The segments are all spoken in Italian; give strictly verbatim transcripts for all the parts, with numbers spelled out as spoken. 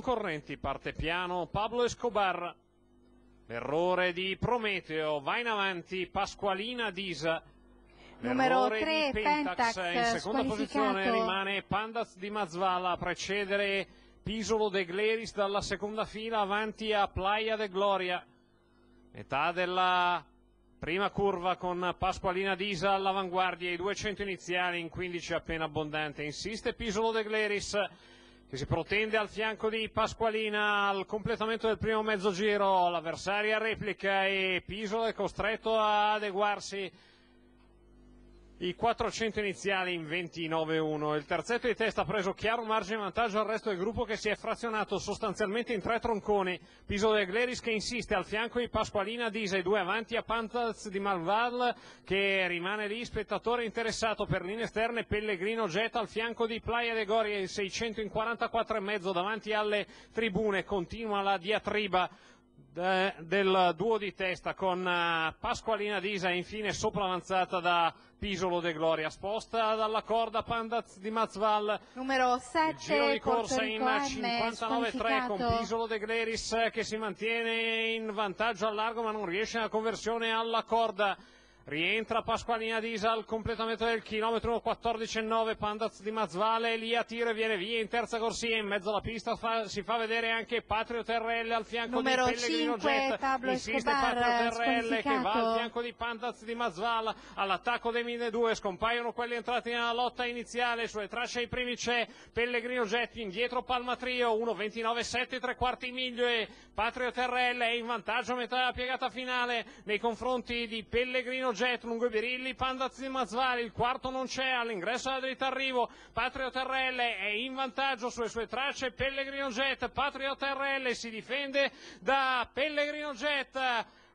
Correnti, parte piano Pablo Escobar, l'errore di Prometeo, va in avanti Pasqualina Disa, l'errore di Pentax, Pentax in seconda posizione rimane Pandaz di Mazval, a precedere Pisolo de Gleris dalla seconda fila avanti a Playa de Gloria, metà della prima curva con Pasqualina Disa all'avanguardia, i duecento iniziali in quindici appena abbondante, insiste Pisolo de Gleris che si protende al fianco di Pasqualina al completamento del primo mezzo giro, l'avversaria replica e Pisolo è costretto a adeguarsi, i quattrocento iniziali in ventinove uno. Il terzetto di testa ha preso chiaro margine di vantaggio al resto del gruppo che si è frazionato sostanzialmente in tre tronconi, Pisolo de Gleris che insiste al fianco di Pasqualina Disa, i due avanti a Pandaz di Mazval che rimane lì spettatore interessato, per linee esterne Pellegrino Jet al fianco di Playa de Gloria, il seicento in quarantaquattro e mezzo davanti alle tribune, continua la diatriba del duo di testa con Pasqualina Disa, infine sopravanzata da Pisolo de Gloria, sposta dalla corda Pandaz di Mazval, numero sette, il giro di corsa in cinquantanove tre con Pisolo de Gleris che si mantiene in vantaggio al largo ma non riesce a conversione alla corda, rientra Pasqualina Disa al completamento del chilometro quattordici e nove, Pandaz di Mazval è lì a tiro e viene via in terza corsia, in mezzo alla pista fa, si fa vedere anche Patriot Rell al fianco numero di Pellegrino Jet, insiste Patriot Rell che va al fianco di Pandaz di Mazval, all'attacco dei mille duecento scompaiono quelli entrati nella lotta iniziale, sulle tracce ai primi c'è Pellegrino Jet, indietro Palmatrio, uno ventinove sette tre quarti miglio e Patriot Rell è in vantaggio a metà della piegata finale nei confronti di Pellegrino Jet. Jet, lungo i birilli, Pandaz di Mazval, il quarto non c'è, all'ingresso della dritta arrivo, Patriot Rell è in vantaggio sulle sue tracce, Pellegrino Jet, Patriot Rell si difende da Pellegrino Jet,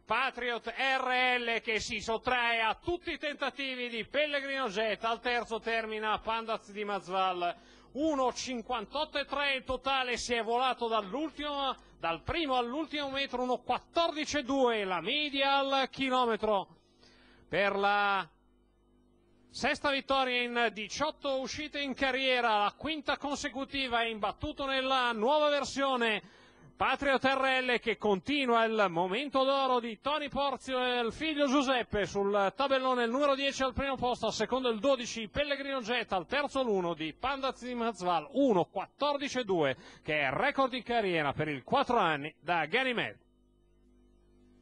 Patriot Rell che si sottrae a tutti i tentativi di Pellegrino Jet, al terzo termina Pandaz di Mazval, uno cinquantotto e tre in totale, si è volato dall'ultimo, dal primo all'ultimo metro, uno quattordici e due la media al chilometro. Per la sesta vittoria in diciotto uscite in carriera, la quinta consecutiva, è imbattuto nella nuova versione Patriot Rell che continua il momento d'oro di Tony Porzio e il figlio Giuseppe, sul tabellone il numero dieci al primo posto, al secondo il dodici Pellegrino Jet, al terzo l'uno di Pandaz di Mazval, uno quattordici e due che è record in carriera per il quattro anni da Ganymede.